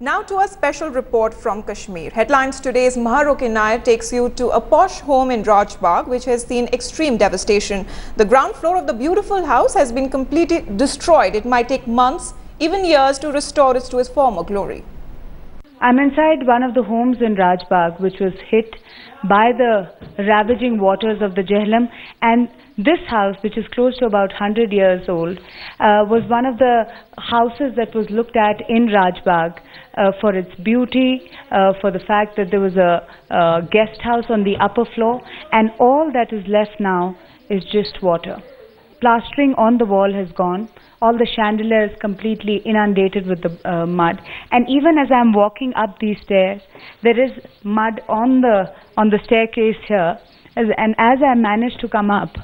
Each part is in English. Now to a special report from Kashmir. Headlines Today's Mahrukh Inayet takes you to a posh home in Rajbagh which has seen extreme devastation. The ground floor of the beautiful house has been completely destroyed. It might take months, even years to restore it to its former glory. I'm inside one of the homes in Rajbagh which was hit by the ravaging waters of the Jhelum, and this house, which is close to about 100 years old, was one of the houses that was looked at in Rajbagh for its beauty, for the fact that there was a guest house on the upper floor, and all that is left now is just water. Plastering on the wall has gone, all the chandelier is completely inundated with the mud, and even as I'm walking up these stairs, there is mud on the staircase here, and as I managed to come up,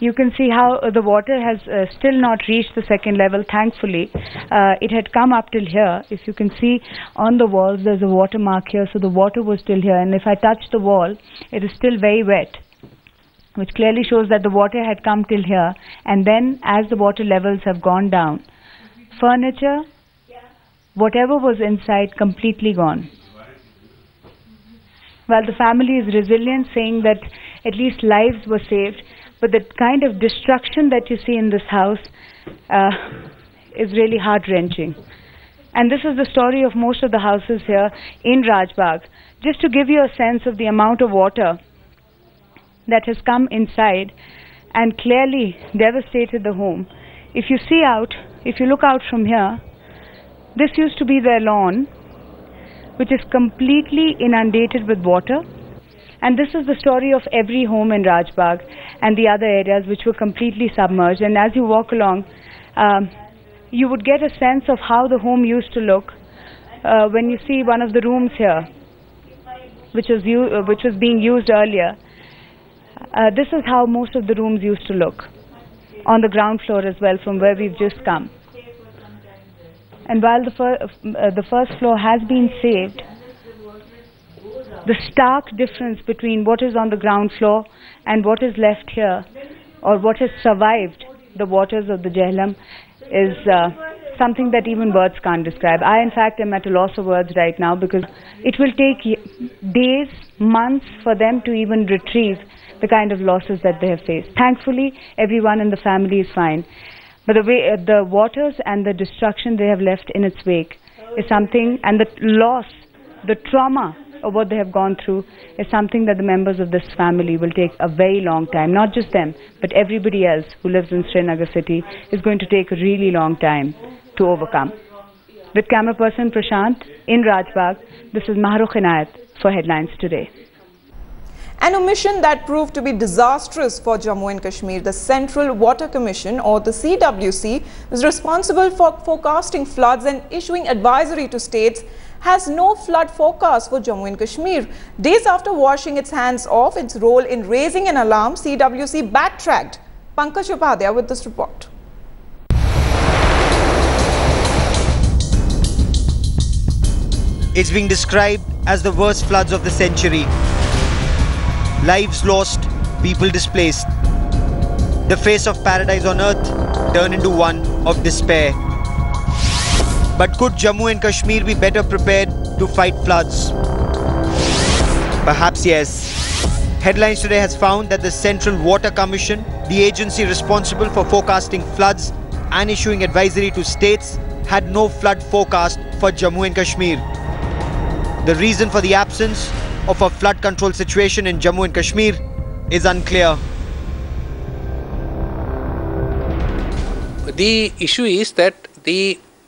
you can see how the water has still not reached the second level, thankfully. It had come up till here. If you can see on the walls, there's a watermark here, so the water was still here. And if I touch the wall, it is still very wet, which clearly shows that the water had come till here. And then as the water levels have gone down, furniture, whatever was inside, completely gone. Well, the family is resilient, saying that at least lives were saved. But the kind of destruction that you see in this house is really heart-wrenching. And this is the story of most of the houses here in Rajbagh. Just to give you a sense of the amount of water that has come inside and clearly devastated the home. If you look out from here, this used to be their lawn, which is completely inundated with water. And this is the story of every home in Rajbagh and the other areas which were completely submerged. And as you walk along, you would get a sense of how the home used to look when you see one of the rooms here, which was being used earlier. This is how most of the rooms used to look on the ground floor as well, from where we've just come. And while the first floor has been saved, the stark difference between what is on the ground floor and what is left here, or what has survived the waters of the Jhelum, is something that even words can't describe. I, in fact, am at a loss of words right now, because it will take days, months for them to even retrieve the kind of losses that they have faced. Thankfully, everyone in the family is fine. But the waters and the destruction they have left in its wake is something, and the loss, the trauma of what they have gone through is something that the members of this family will take a very long time. Not just them, but everybody else who lives in Srinagar city is going to take a really long time to overcome. With camera person Prashant in Rajbagh, this is Mahrukh Inayet for Headlines Today. An omission that proved to be disastrous for Jammu and Kashmir. The Central Water Commission, or the CWC, was responsible for forecasting floods and issuing advisory to states, has no flood forecast for Jammu and Kashmir. Days after washing its hands off its role in raising an alarm, CWC backtracked. Pankaj Upadhyay with this report. It's being described as the worst floods of the century. Lives lost, people displaced. The face of paradise on earth turned into one of despair. But could Jammu and Kashmir be better prepared to fight floods? Perhaps yes. Headlines Today has found that the Central Water Commission, the agency responsible for forecasting floods and issuing advisory to states, had no flood forecast for Jammu and Kashmir. The reason for the absence of a flood control situation in Jammu and Kashmir is unclear. The issue is that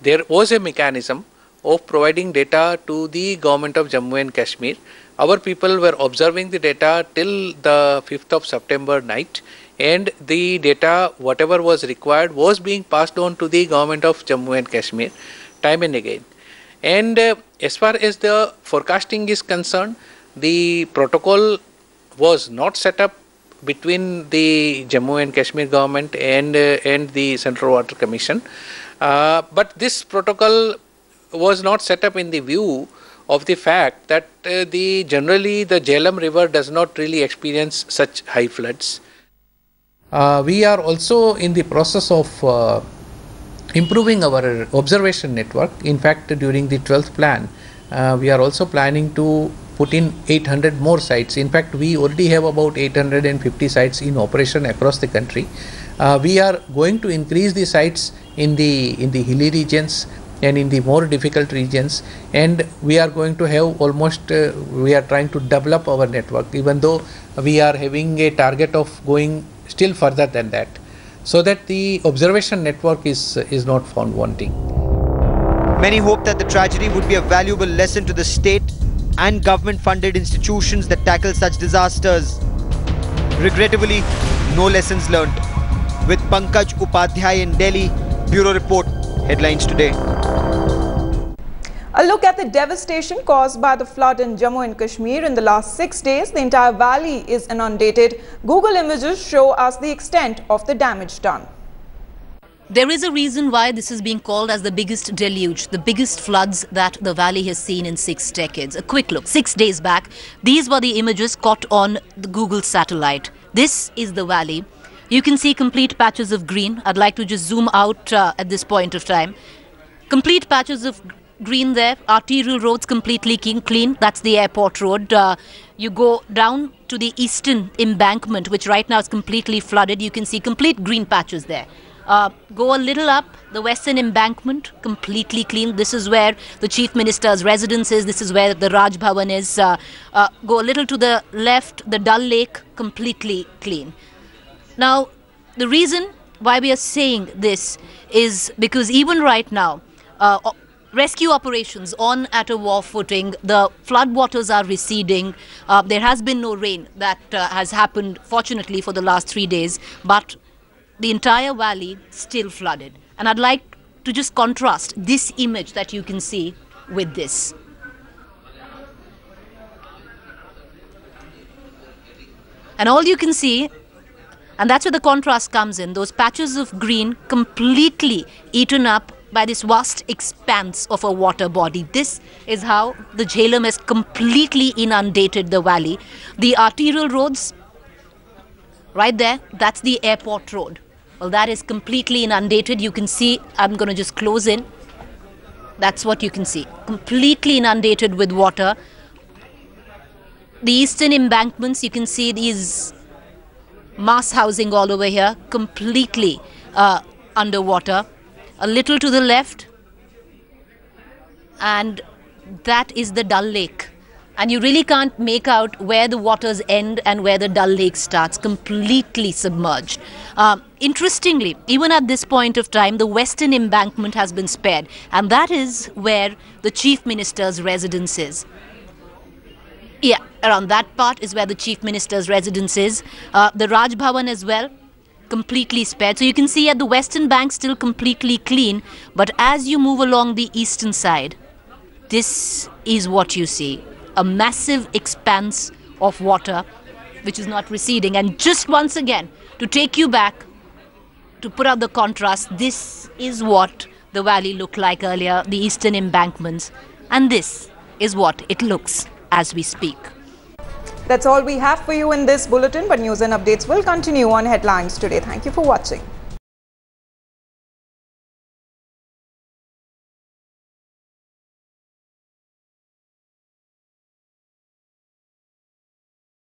there was a mechanism of providing data to the government of Jammu and Kashmir. Our people were observing the data till the 5th of September night, and the data, whatever was required, was being passed on to the government of Jammu and Kashmir time and again. And as far as the forecasting is concerned, the protocol was not set up between the Jammu and Kashmir government and the Central Water Commission. But this protocol was not set up in the view of the fact that generally the Jhelum river does not really experience such high floods. We are also in the process of improving our observation network. In fact, during the 12th plan, we are also planning to put in 800 more sites. In fact, we already have about 850 sites in operation across the country. We are going to increase the sites in the hilly regions and in the more difficult regions, and we are going to have almost we are trying to develop our network, even though we are having a target of going still further than that, so that the observation network is not found wanting. Many hope that the tragedy would be a valuable lesson to the state and government-funded institutions that tackle such disasters. Regrettably, no lessons learnt. With Pankaj Upadhyay in Delhi, Bureau Report, Headlines Today. A look at the devastation caused by the flood in Jammu and Kashmir in the last 6 days. The entire valley is inundated. Google images show us the extent of the damage done. There is a reason why this is being called as the biggest deluge, the biggest floods that the valley has seen in 6 decades. A quick look. 6 days back, these were the images caught on the Google satellite. This is the valley. You can see complete patches of green. I'd like to just zoom out at this point of time. Complete patches of green there. Arterial roads completely clean. That's the airport road. You go down to the eastern embankment, which right now is completely flooded. You can see complete green patches there. Go a little up, the western embankment, completely clean. This is where the Chief Minister's residence is. This is where the Raj Bhavan is. Go a little to the left, the Dal Lake, completely clean. Now, the reason why we are saying this is because even right now, rescue operations on at a war footing, the floodwaters are receding. There has been no rain that has happened, fortunately, for the last 3 days, but the entire valley still flooded. And I'd like to just contrast this image that you can see with this. And all you can see, and that's where the contrast comes in, those patches of green completely eaten up by this vast expanse of a water body. This is how the Jhelum has completely inundated the valley. The arterial roads, right there, that's the airport road. Well, that is completely inundated. You can see, I'm going to just close in. That's what you can see. Completely inundated with water. The eastern embankments, you can see these mass housing all over here, completely underwater. A little to the left, and that is the Dal Lake. And you really can't make out where the waters end and where the Dal Lake starts, completely submerged. Interestingly, even at this point of time, the western embankment has been spared, and that is where the Chief Minister's residence is. Yeah, around that part is where the Chief Minister's residence is. The Raj Bhavan as well, completely spared. So you can see at the western bank still completely clean, but as you move along the eastern side, this is what you see. A massive expanse of water which is not receding. And just once again, to take you back, to put out the contrast, this is what the valley looked like earlier, the eastern embankments, and this is what it looks as we speak. That's all we have for you in this bulletin, but news and updates will continue on Headlines Today. Thank you for watching.